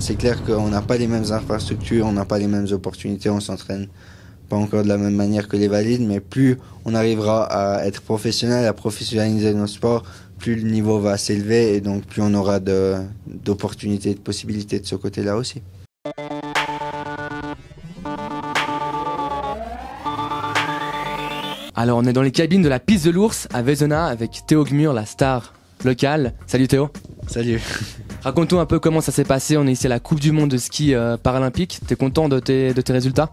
C'est clair qu'on n'a pas les mêmes infrastructures, on n'a pas les mêmes opportunités, on s'entraîne pas encore de la même manière que les valides, mais plus on arrivera à être professionnel, à professionnaliser nos sports, plus le niveau va s'élever et donc plus on aura d'opportunités, de possibilités de ce côté-là aussi. Alors on est dans les cabines de la Piste de l'Ours à Veysonnaz avec Théo Gmür, la star locale. Salut Théo. Salut. Raconte-nous un peu comment ça s'est passé, on est ici à la Coupe du Monde de ski paralympique. T'es content de tes résultats?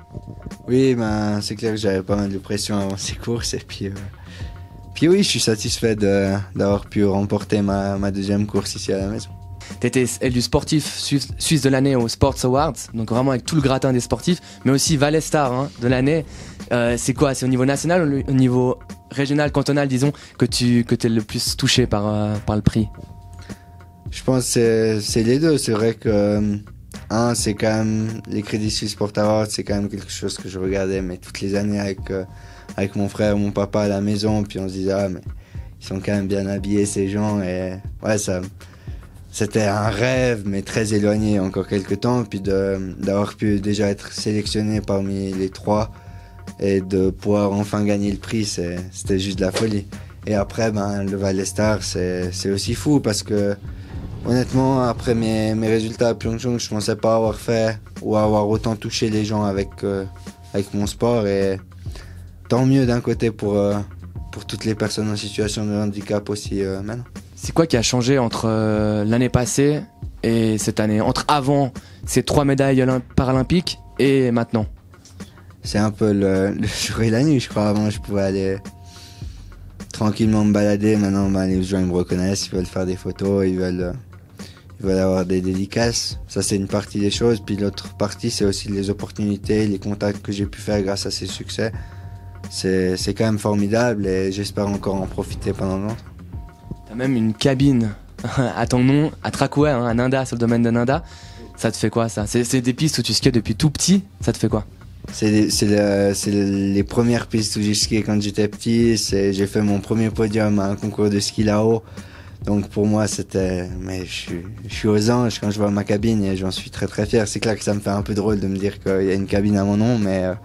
Oui, ben, c'est clair que j'avais pas mal de pression avant ces courses et puis oui, je suis satisfait d'avoir pu remporter ma deuxième course ici à la maison. T'étais élu sportif suisse de l'année aux Sports Awards, donc vraiment avec tout le gratin des sportifs, mais aussi Valais Star de l'année. C'est quoi? C'est au niveau national, au niveau régional, cantonal, disons, que t'es le plus touché par le prix? Je pense que c'est les deux. C'est vrai que, c'est quand même les Crédits Suisse Sports Awards, c'est quand même quelque chose que je regardais mais toutes les années avec mon frère, mon papa à la maison. Puis on se disait, mais ils sont quand même bien habillés ces gens. Et ouais, c'était un rêve, mais très éloigné encore quelques temps. Puis d'avoir pu déjà être sélectionné parmi les trois et de pouvoir enfin gagner le prix, c'était juste de la folie. Et après, le Valais Star, c'est aussi fou parce que. Honnêtement, après mes résultats à Pyongyang, je ne pensais pas avoir fait ou avoir autant touché les gens avec mon sport. Et tant mieux d'un côté pour toutes les personnes en situation de handicap aussi maintenant. C'est quoi qui a changé entre l'année passée et cette année? Entre avant ces trois médailles paralympiques et maintenant? C'est un peu le jour et la nuit, je crois. Avant, je pouvais aller tranquillement me balader. Maintenant, les gens ils me reconnaissent, ils veulent faire des photos, ils veulent avoir des dédicaces. Ça, c'est une partie des choses. Puis l'autre partie, c'est aussi les opportunités, les contacts que j'ai pu faire grâce à ces succès. C'est quand même formidable et j'espère encore en profiter pendant longtemps. T'as même une cabine à ton nom, à Trakoé, à Nanda, sur le domaine de Nanda. Ça te fait quoi, ça? C'est des pistes où tu skies depuis tout petit. Ça te fait quoi? C'est les premières pistes où j'ai skié quand j'étais petit. J'ai fait mon premier podium à un concours de ski là-haut. Donc pour moi, je suis aux anges quand je vois ma cabine et j'en suis très très fier. C'est clair que ça me fait un peu drôle de me dire qu'il y a une cabine à mon nom, mais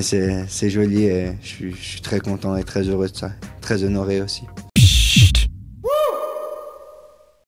c'est joli et je suis très content et très heureux de ça, très honoré aussi.